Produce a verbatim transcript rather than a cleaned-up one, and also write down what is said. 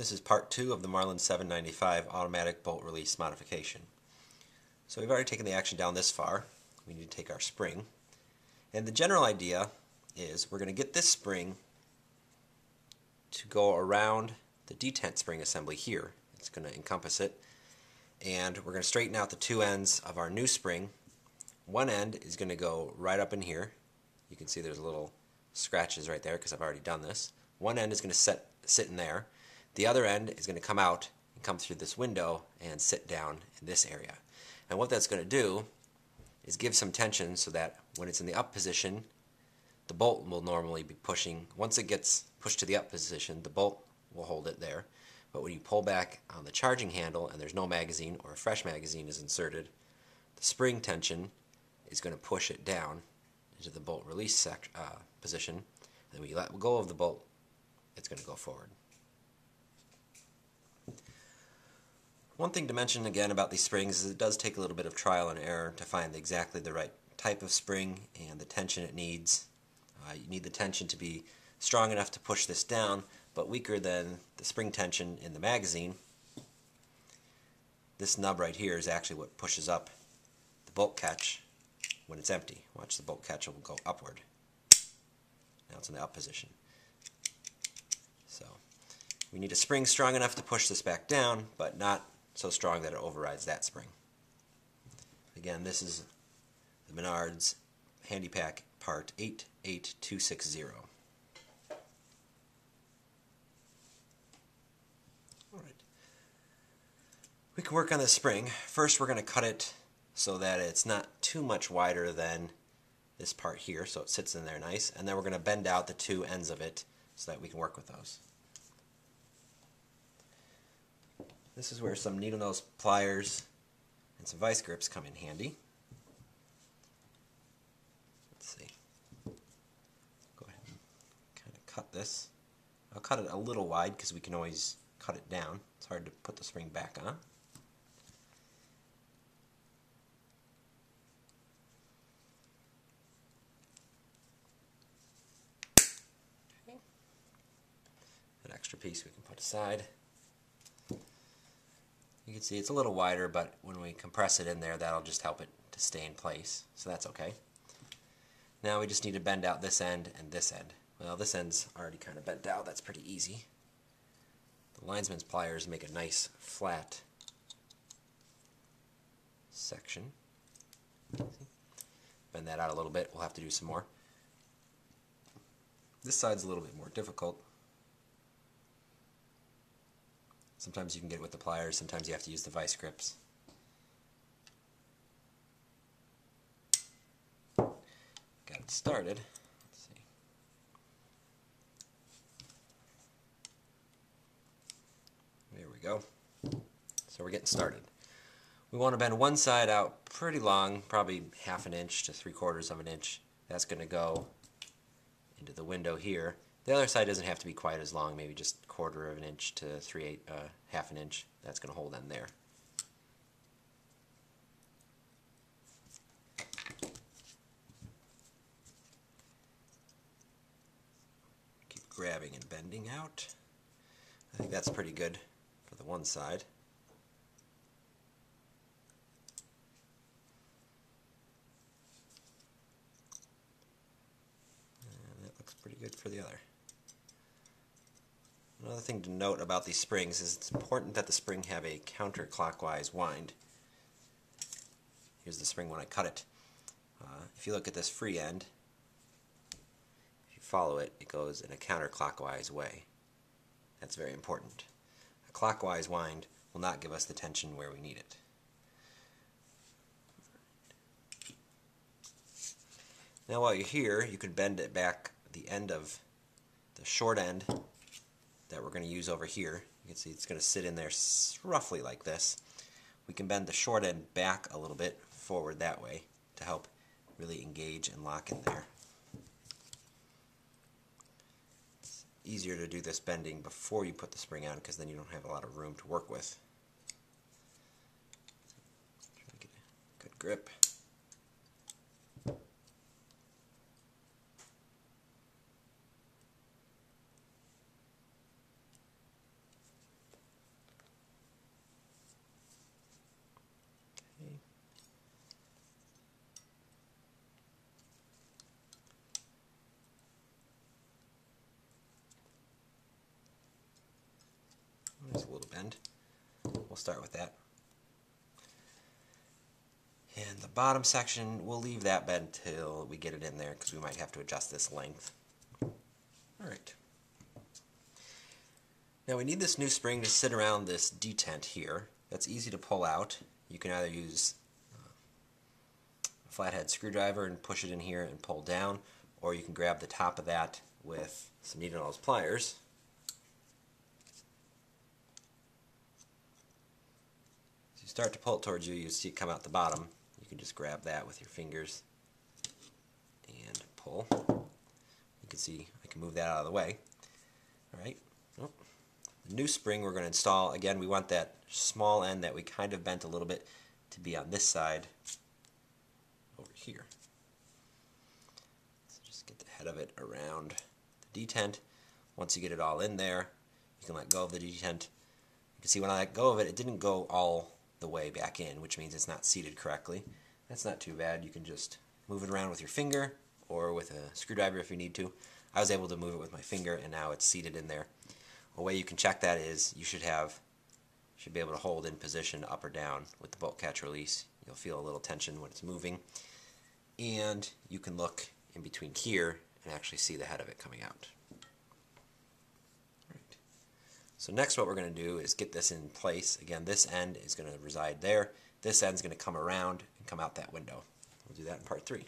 This is part two of the Marlin seven ninety-five automatic bolt release modification. So we've already taken the action down this far. We need to take our spring. And the general idea is we're going to get this spring to go around the detent spring assembly here. It's going to encompass it. And we're going to straighten out the two ends of our new spring. One end is going to go right up in here. You can see there's little scratches right there because I've already done this. One end is going to set, sit in there. The other end is going to come out and come through this window and sit down in this area. And what that's going to do is give some tension so that when it's in the up position, the bolt will normally be pushing. Once it gets pushed to the up position, the bolt will hold it there. But when you pull back on the charging handle and there's no magazine or a fresh magazine is inserted, the spring tension is going to push it down into the bolt release sec uh, position. And then when you let go of the bolt, it's going to go forward. One thing to mention again about these springs is it does take a little bit of trial and error to find exactly the right type of spring and the tension it needs. Uh, you need the tension to be strong enough to push this down, but weaker than the spring tension in the magazine. This nub right here is actually what pushes up the bolt catch when it's empty. Watch, the bolt catch will go upward. Now it's in the up position. So we need a spring strong enough to push this back down, but not so strong that it overrides that spring. Again, this is the Menards Handy Pack Part eight eight two six zero. We can work on this spring. First, we're going to cut it so that it's not too much wider than this part here, so it sits in there nice, and then we're going to bend out the two ends of it so that we can work with those. This is where some needle nose pliers and some vice grips come in handy. Let's see. Go ahead and kind of cut this. I'll cut it a little wide because we can always cut it down. It's hard to put the spring back on. Extra piece we can put aside. You can see it's a little wider, but when we compress it in there, that'll just help it to stay in place, so that's okay. Now we just need to bend out this end and this end. Well, this end's already kind of bent out, that's pretty easy. The linesman's pliers make a nice flat section. Bend that out a little bit, we'll have to do some more. This side's a little bit more difficult. Sometimes you can get it with the pliers, sometimes you have to use the vice grips. Got it started. Let's see. There we go. So we're getting started. We want to bend one side out pretty long, probably half an inch to three quarters of an inch. That's going to go into the window here. The other side doesn't have to be quite as long, maybe just a quarter of an inch to three eight, uh, half an inch. That's going to hold on there. Keep grabbing and bending out. I think that's pretty good for the one side. And that looks pretty good for the other. Another thing to note about these springs is it's important that the spring have a counterclockwise wind. Here's the spring when I cut it. Uh, if you look at this free end, if you follow it, it goes in a counterclockwise way. That's very important. A clockwise wind will not give us the tension where we need it. Now while you're here, you can bend it back the end of the short end that we're going to use over here. You can see it's going to sit in there roughly like this. We can bend the short end back a little bit forward that way to help really engage and lock in there. It's easier to do this bending before you put the spring on because then you don't have a lot of room to work with. Try to get a good grip. It's a little bend. We'll start with that. And the bottom section, we'll leave that bent till we get it in there because we might have to adjust this length. Alright. Now we need this new spring to sit around this detent here. That's easy to pull out. You can either use a flathead screwdriver and push it in here and pull down, or you can grab the top of that with some needle nose pliers. As you start to pull it towards you, you see it come out the bottom. You can just grab that with your fingers and pull. You can see I can move that out of the way. All right. Oh. The new spring we're going to install, again, we want that small end that we kind of bent a little bit to be on this side over here. So just get the head of it around the detent. Once you get it all in there, you can let go of the detent. You can see when I let go of it, it didn't go all the way back in, which means it's not seated correctly. That's not too bad. You can just move it around with your finger or with a screwdriver if you need to. I was able to move it with my finger, and now it's seated in there. A way you can check that is you should have should be able to hold in position up or down with the bolt catch release. You'll feel a little tension when it's moving, and you can look in between here and actually see the head of it coming out. Right. So next what we're going to do is get this in place. Again, this end is going to reside there. This end's going to come around and come out that window. We'll do that in part three.